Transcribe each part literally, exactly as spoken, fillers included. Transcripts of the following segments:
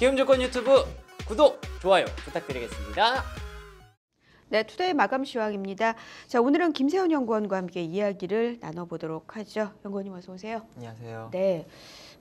키움증권 유튜브 구독, 좋아요 부탁드리겠습니다. 네, 투데이 마감 시황입니다. 자, 오늘은 김세훈 연구원과 함께 이야기를 나눠보도록 하죠. 연구원님 어서 오세요. 안녕하세요. 네,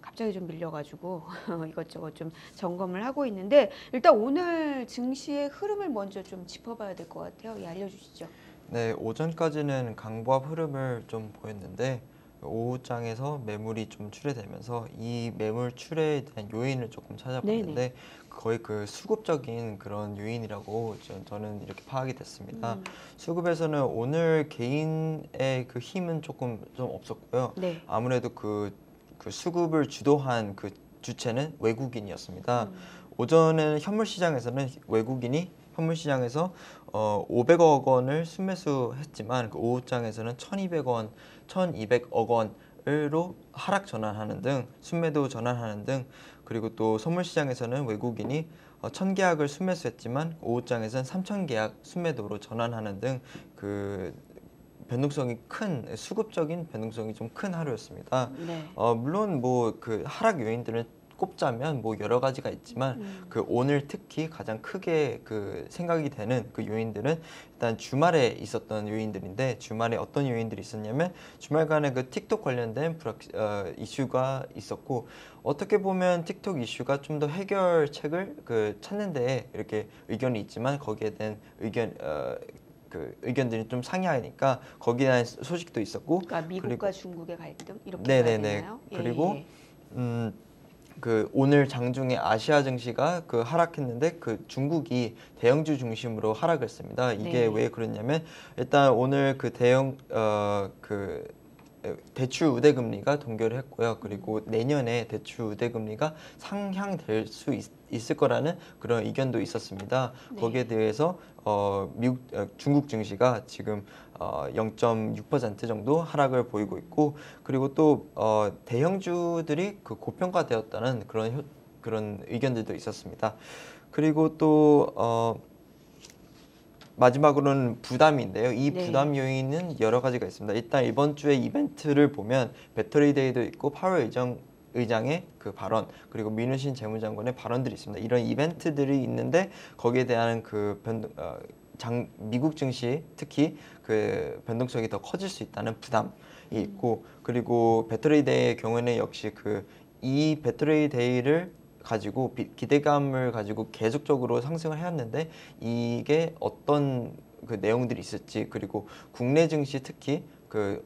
갑자기 좀 밀려가지고 이것저것 좀 점검을 하고 있는데 일단 오늘 증시의 흐름을 먼저 좀 짚어봐야 될 것 같아요. 예, 알려주시죠. 네, 오전까지는 강보합 흐름을 좀 보였는데 오후장에서 매물이 좀 출회되면서 이 매물 출회에 대한 요인을 조금 찾아봤는데 네네. 거의 그 수급적인 그런 요인이라고 저는 이렇게 파악이 됐습니다. 음. 수급에서는 오늘 개인의 그 힘은 조금 좀 없었고요. 네. 아무래도 그, 그 수급을 주도한 그 주체는 외국인이었습니다. 음. 오전에는 현물시장에서는 외국인이 현물시장에서 어, 오백억 원을 순매수했지만 그 오후장에서는 천이백억 원으로 하락 전환하는 등 순매도 전환하는 등 그리고 또 선물시장에서는 외국인이 천 계약을 순매수했지만 오후장에서는 삼천 계약 순매도로 전환하는 등 그 변동성이 큰 수급적인 변동성이 좀 큰 하루였습니다. 네. 어, 물론 뭐 그 하락 요인들은 꼽자면 뭐 여러 가지가 있지만 음. 그 오늘 특히 가장 크게 그 생각이 되는 그 요인들은 일단 주말에 있었던 요인들인데 주말에 어떤 요인들이 있었냐면 주말간에 그 틱톡 관련된 불확, 어, 이슈가 있었고 어떻게 보면 틱톡 이슈가 좀 더 해결책을 그 찾는 데에 이렇게 의견이 있지만 거기에 대한 의견 어, 그 의견들이 좀 상이하니까 거기에 대한 소식도 있었고 그러니까 미국과 그리고, 중국의 갈등 이렇게 네네네 그리고 예, 예. 음. 그 오늘 장중에 아시아 증시가 그 하락했는데 그 중국이 대형주 중심으로 하락했습니다. 이게 네. 왜 그랬냐면 일단 오늘 그 대형 어 그 대출 우대 금리가 동결을 했고요. 그리고 내년에 대출 우대 금리가 상향될 수 있, 있을 거라는 그런 의견도 있었습니다. 네. 거기에 대해서 어 미국 어, 중국 증시가 지금 어, 영 점 육 퍼센트 정도 하락을 보이고 있고 그리고 또 어, 대형주들이 그 고평가되었다는 그런 효, 그런 의견들도 있었습니다. 그리고 또 어, 마지막으로는 부담인데요. 이 네. 부담 요인은 여러 가지가 있습니다. 일단 이번 주에 이벤트를 보면 배터리데이도 있고 파월 의정 의장의 그 발언 그리고 민우신 재무장관의 발언들이 있습니다. 이런 이벤트들이 있는데 거기에 대한 그 변동 어, 장, 미국 증시 특히 그 변동성이 더 커질 수 있다는 부담이 있고 그리고 배터리데이의 경우에는 역시 그 이 배터리데이를 가지고 비, 기대감을 가지고 계속적으로 상승을 해왔는데 이게 어떤 그 내용들이 있을지 그리고 국내 증시 특히 그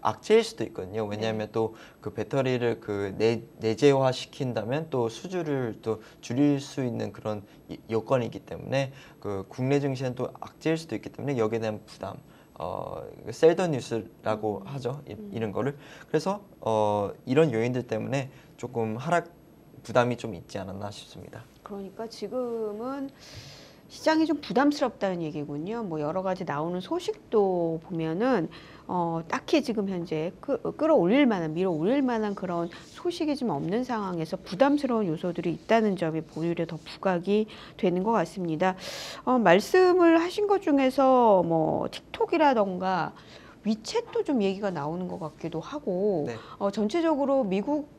악재일 수도 있거든요. 왜냐하면 네. 또 그 배터리를 그 내, 내재화 시킨다면 또 수주를 또 줄일 수 있는 그런 여건이기 때문에 그 국내 증시는 또 악재일 수도 있기 때문에 여기에 대한 부담, 어, 셀더 뉴스라고 하죠. 이, 이런 거를. 그래서 어, 이런 요인들 때문에 조금 하락 부담이 좀 있지 않았나 싶습니다. 그러니까 지금은 시장이 좀 부담스럽다는 얘기군요. 뭐 여러 가지 나오는 소식도 보면은 어, 딱히 지금 현재 그, 끌어올릴 만한, 밀어올릴 만한 그런 소식이 좀 없는 상황에서 부담스러운 요소들이 있다는 점이 오히려 더 부각이 되는 것 같습니다. 어, 말씀을 하신 것 중에서 뭐 틱톡이라던가 위챗도 좀 얘기가 나오는 것 같기도 하고 네. 어, 전체적으로 미국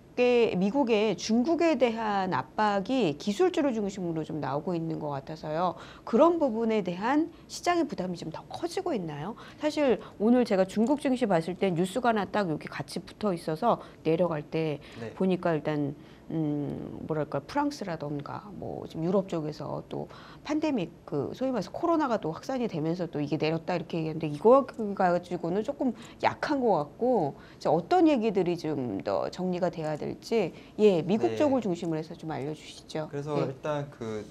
미국의 중국에 대한 압박이 기술주를 중심으로 좀 나오고 있는 것 같아서요. 그런 부분에 대한 시장의 부담이 좀 더 커지고 있나요? 사실 오늘 제가 중국 증시 봤을 때 뉴스가 하나 딱 이렇게 같이 붙어 있어서 내려갈 때 네. 보니까 일단 음 뭐랄까 프랑스라던가 뭐 지금 유럽 쪽에서 또 팬데믹 그 소위 말해서 코로나가 또 확산이 되면서 또 이게 내렸다 이렇게 얘기하는데 이거 가지고는 조금 약한 것 같고 이제 어떤 얘기들이 좀 더 정리가 돼야 될지 예 미국 네. 쪽을 중심으로 해서 좀 알려주시죠. 그래서 예. 일단 그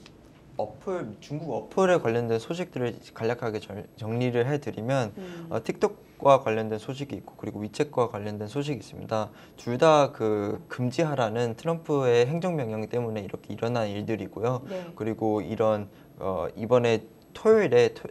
어플 중국 어플에 관련된 소식들을 간략하게 절, 정리를 해드리면 음. 어, 틱톡과 관련된 소식이 있고 그리고 위챗과 관련된 소식이 있습니다. 둘 다 그 금지하라는 트럼프의 행정명령 때문에 이렇게 일어난 일들이고요. 네. 그리고 이런 어, 이번에 토요일에 토,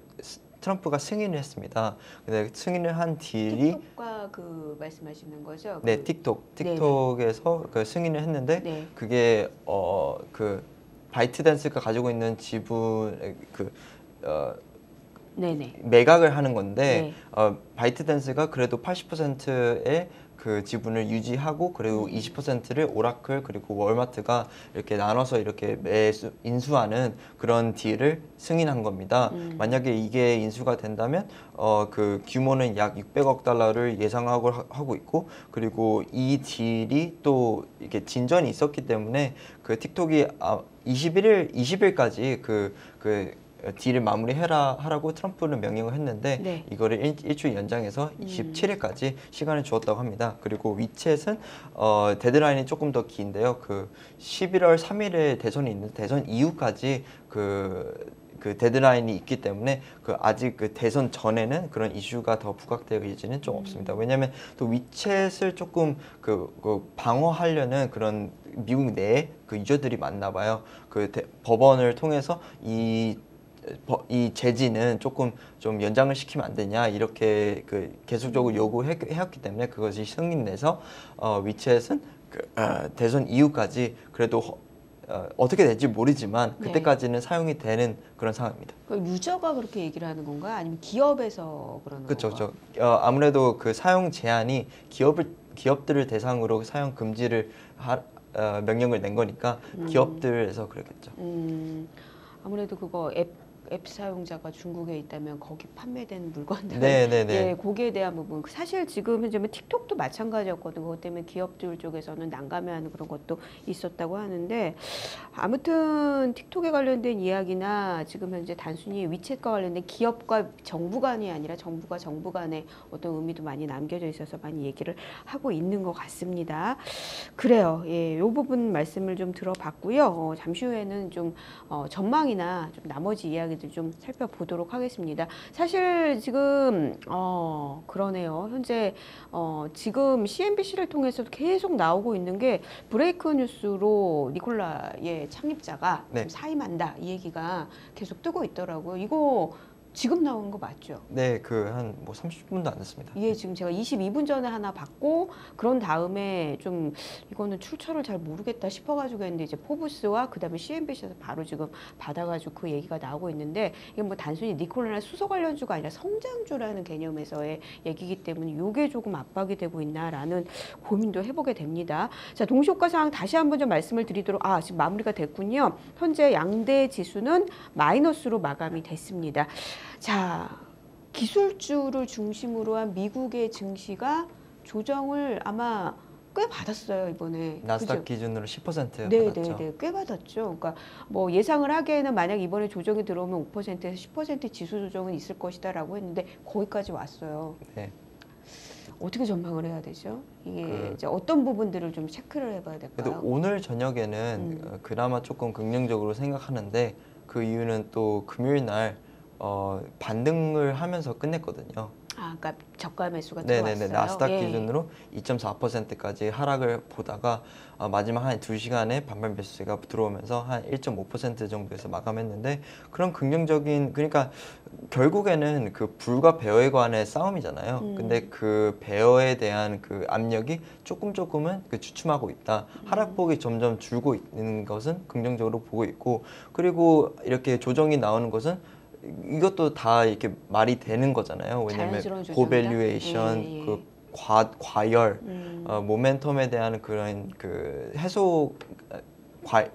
트럼프가 승인을 했습니다. 근데 승인을 한 딜이 틱톡과 그 말씀하시는 거죠? 네, 틱톡 틱톡에서 그 승인을 했는데 네. 그게 어 그 바이트댄스가 가지고 있는 지분 그 어 네네. 매각을 하는 건데 네. 어, 바이트댄스가 그래도 팔십 퍼센트의 그 지분을 유지하고 그리고 음. 이십 퍼센트를 오라클 그리고 월마트가 이렇게 나눠서 이렇게 매수 인수하는 그런 딜을 승인한 겁니다. 음. 만약에 이게 인수가 된다면 어, 그 규모는 약 육백억 달러를 예상하고 하고 있고 그리고 이 딜이 또 이렇게 진전이 있었기 때문에 그 틱톡이 아, 이십일 일 이십 일까지 그 그 딜을 마무리해라 하라고 트럼프는 명령을 했는데 네. 이거를 일, 일주일 연장해서 이십칠 일까지 음. 시간을 주었다고 합니다. 그리고 위챗은 어, 데드라인이 조금 더 긴데요. 그 십일월 삼일에 대선이 있는데 대선 이후까지 그, 그 데드라인이 있기 때문에 그 아직 그 대선 전에는 그런 이슈가 더 부각되기지는 좀 음. 없습니다. 왜냐하면 또 위챗을 조금 그, 그 방어하려는 그런 미국 내에 그 유저들이 많나 봐요. 그 대, 법원을 통해서 이 이 제지는 조금 좀 연장을 시키면 안 되냐 이렇게 그 계속적으로 요구해왔기 때문에 그것이 승인돼서 어, 위챗은 그, 어, 대선 이후까지 그래도 허, 어, 어떻게 될지 모르지만 그때까지는 네. 사용이 되는 그런 상황입니다. 그러니까 유저가 그렇게 얘기를 하는 건가? 아니면 기업에서 그러는 건가? 그렇죠. 어, 아무래도 그 사용 제한이 기업을 기업들을 대상으로 사용 금지를 하, 어, 명령을 낸 거니까 기업들에서 그러겠죠. 음, 아무래도 그거 앱 앱 사용자가 중국에 있다면 거기 판매된 물건들 예, 거기에 대한 부분 사실 지금 현재 틱톡도 마찬가지였거든요. 그것 때문에 기업들 쪽에서는 난감해하는 그런 것도 있었다고 하는데 아무튼 틱톡에 관련된 이야기나 지금 현재 단순히 위챗과 관련된 기업과 정부 간이 아니라 정부가 정부 간의 어떤 의미도 많이 남겨져 있어서 많이 얘기를 하고 있는 것 같습니다. 그래요. 예, 이 부분 말씀을 좀 들어봤고요. 어, 잠시 후에는 좀 어, 전망이나 좀 나머지 이야기 좀 살펴보도록 하겠습니다. 사실 지금 어 그러네요. 현재 어 지금 씨엔비씨를 통해서 계속 나오고 있는 게 브레이크 뉴스로 니콜라의 창립자가 네. 사임한다 이 얘기가 계속 뜨고 있더라고요. 이거 지금 나온 거 맞죠? 네, 그 한 뭐 삼십 분도 안 됐습니다. 예, 지금 제가 이십이 분 전에 하나 받고 그런 다음에 좀 이거는 출처를 잘 모르겠다 싶어가지고 했는데 이제 포브스와 그 다음에 씨엔비씨에서 바로 지금 받아가지고 그 얘기가 나오고 있는데 이게 뭐 단순히 니콜라나 수소 관련주가 아니라 성장주라는 개념에서의 얘기이기 때문에 이게 조금 압박이 되고 있나라는 고민도 해보게 됩니다. 자, 동시효과 상황 다시 한번 좀 말씀을 드리도록 아, 지금 마무리가 됐군요. 현재 양대 지수는 마이너스로 마감이 됐습니다. 자, 기술주를 중심으로 한 미국의 증시가 조정을 아마 꽤 받았어요, 이번에. 나스닥 그죠? 기준으로 십 퍼센트 네, 받았죠. 네, 네, 꽤 받았죠. 그러니까 뭐 예상을 하기에는 만약 이번에 조정이 들어오면 오 퍼센트에서 십 퍼센트 지수 조정은 있을 것이다라고 했는데 거기까지 왔어요. 네. 어떻게 전망을 해야 되죠? 이게 그 이제 어떤 부분들을 좀 체크를 해봐야 될까요? 그래도 오늘 저녁에는 음. 그나마 조금 긍정적으로 생각하는데 그 이유는 또 금요일 날 어, 반등을 하면서 끝냈거든요. 아, 그러니까 저가 매수가 들어왔어요? 네네네, 나스닥 예. 기준으로 이 점 사 퍼센트까지 하락을 보다가 어, 마지막 한 두 시간에 반발 매수가 들어오면서 한 일 점 오 퍼센트 정도에서 마감했는데 그런 긍정적인, 그러니까 결국에는 그 불과 배어에 관한 싸움이잖아요. 음. 근데 그 배어에 대한 그 압력이 조금 조금은 그 주춤하고 있다. 음. 하락폭이 점점 줄고 있는 것은 긍정적으로 보고 있고 그리고 이렇게 조정이 나오는 것은 이것도 다 이렇게 말이 되는 거잖아요. 왜냐면 고밸류에이션, 예, 예. 그 과, 과열, 음. 어, 모멘텀에 대한 그런 그 해소, 과,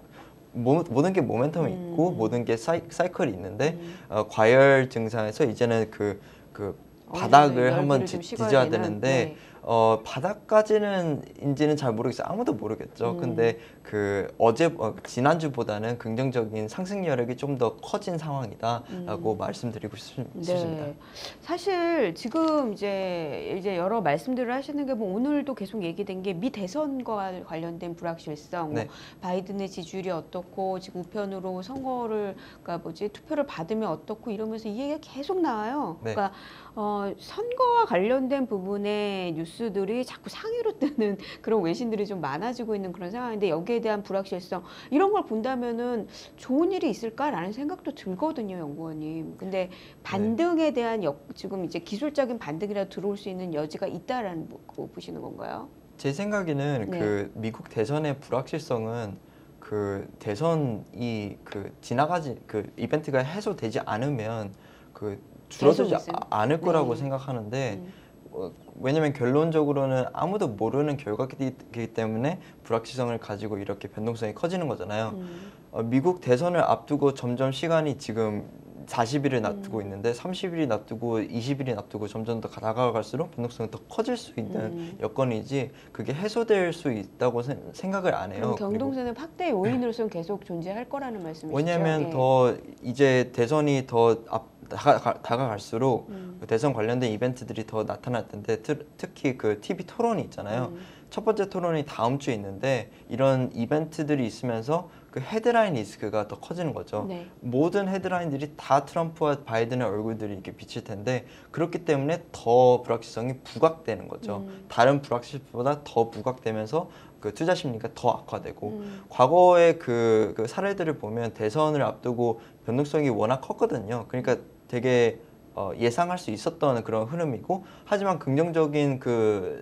모, 모든 게 모멘텀이 음. 있고 모든 게 사이, 사이클이 있는데 음. 어, 과열 증상에서 이제는 그, 그 바닥을 어, 한번 지, 지져야 되는? 되는데 네. 어, 바닥까지는 인지는 잘 모르겠어요. 아무도 모르겠죠. 음. 근데 그 어제 어, 지난주보다는 긍정적인 상승 여력이 좀 더 커진 상황이다라고 음. 말씀드리고 싶습니다. 네. 사실 지금 이제 이제 여러 말씀들을 하시는 게 뭐 오늘도 계속 얘기된 게 미 대선과 관련된 불확실성, 네. 뭐 바이든의 지지율이 어떻고 지금 우편으로 선거를 그러니까 뭐지 투표를 받으면 어떻고 이러면서 이 얘기가 계속 나와요. 네. 그러니까 어, 선거와 관련된 부분의 뉴스 뉴스들이 자꾸 상위로 뜨는 그런 외신들이 좀 많아지고 있는 그런 상황인데 여기에 대한 불확실성 이런 걸 본다면은 좋은 일이 있을까라는 생각도 들거든요, 연구원님. 근데 반등에 네. 대한 여, 지금 이제 기술적인 반등이라 들어올 수 있는 여지가 있다라는 거 보시는 건가요? 제 생각에는 네. 그 미국 대선의 불확실성은 그 대선이 그 지나가지 그 이벤트가 해소되지 않으면 그 줄어들지 않을 거라고 네. 생각하는데 음. 어, 왜냐면 결론적으로는 아무도 모르는 결과이기 때문에 불확실성을 가지고 이렇게 변동성이 커지는 거잖아요. 음. 어, 미국 대선을 앞두고 점점 시간이 지금 사십 일을 놔두고 음. 있는데 삼십 일이 놔두고 이십 일이 놔두고 점점 더 다가갈수록 변동성이 더 커질 수 있는 음. 여건이지 그게 해소될 수 있다고 세, 생각을 안 해요. 변동성은 확대의 요인으로서는 계속 존재할 거라는 말씀이시죠? 왜냐하면 네. 더 이제 대선이 더 앞, 다가, 다가갈수록 음. 대선 관련된 이벤트들이 더 나타날 텐데 트, 특히 그 티비 토론이 있잖아요. 음. 첫 번째 토론이 다음 주에 있는데 이런 이벤트들이 있으면서 그 헤드라인 리스크가 더 커지는 거죠. 네. 모든 헤드라인들이 다 트럼프와 바이든의 얼굴들이 이렇게 비칠 텐데 그렇기 때문에 더 불확실성이 부각되는 거죠. 음. 다른 불확실성보다 더 부각되면서 그 투자 심리가 더 악화되고 음. 과거의 그, 그 사례들을 보면 대선을 앞두고 변동성이 워낙 컸거든요. 그러니까 되게 어, 예상할 수 있었던 그런 흐름이고 하지만 긍정적인 그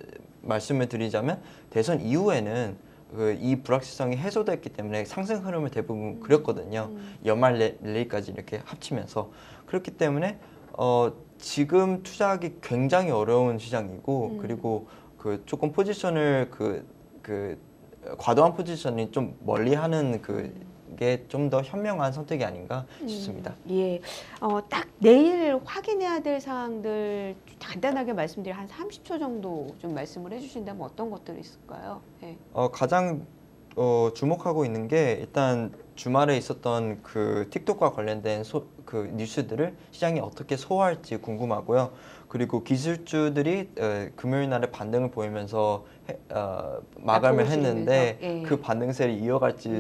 말씀을 드리자면 대선 이후에는 그 이 불확실성이 해소됐기 때문에 상승 흐름을 대부분 그렸거든요. 음. 연말 랠리까지 이렇게 합치면서 그렇기 때문에 어 지금 투자하기 굉장히 어려운 시장이고 음. 그리고 그 조금 포지션을 그, 그 과도한 포지션이 좀 멀리하는 그 게 좀 더 현명한 선택이 아닌가 싶습니다. 음. 예, 어, 딱 내일 확인해야 될 사항들 간단하게 말씀드려 한 삼십 초 정도 좀 말씀을 해주신다면 어떤 것들이 있을까요? 예. 어, 가장 어, 주목하고 있는 게 일단 주말에 있었던 그 틱톡과 관련된 소, 그 뉴스들을 시장이 어떻게 소화할지 궁금하고요. 그리고 기술주들이 어, 금요일 날에 반등을 보이면서 해, 어, 마감을 했는데 예. 그 반등세를 이어갈지도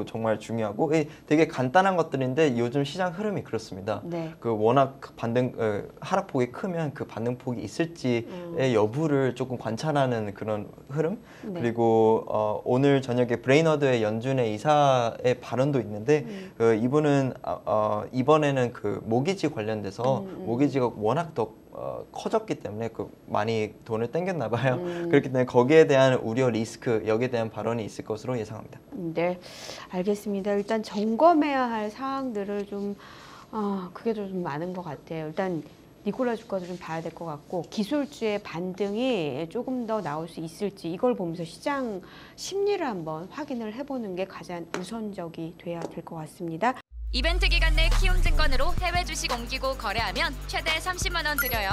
음. 정말 중요하고 예, 되게 간단한 것들인데 요즘 시장 흐름이 그렇습니다. 네. 그 워낙 반등 어, 하락폭이 크면 그 반등폭이 있을지의 음. 여부를 조금 관찰하는 그런 흐름 네. 그리고 어, 오늘 저녁에 브레이너드의 연준의 이사의 발언도 있는데 음. 어, 이분은 어, 이번에는 그 모기지 관련돼서 음. 모기지가 워낙 더 어, 커졌기 때문에 그 많이 돈을 땡겼나 봐요. 음. 그렇기 때문에 거기에 대한 우려 리스크, 여기에 대한 발언이 있을 것으로 예상합니다. 네, 알겠습니다. 일단 점검해야 할 사항들을 좀 어, 그게 좀 많은 것 같아요. 일단 니콜라 주가도 좀 봐야 될 것 같고 기술주의 반등이 조금 더 나올 수 있을지 이걸 보면서 시장 심리를 한번 확인을 해보는 게 가장 우선적이 돼야 될 것 같습니다. 이벤트 기간 내 키움증권으로 해외 주식 옮기고 거래하면 최대 삼십만 원 드려요.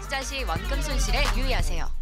투자 시 원금 손실에 유의하세요.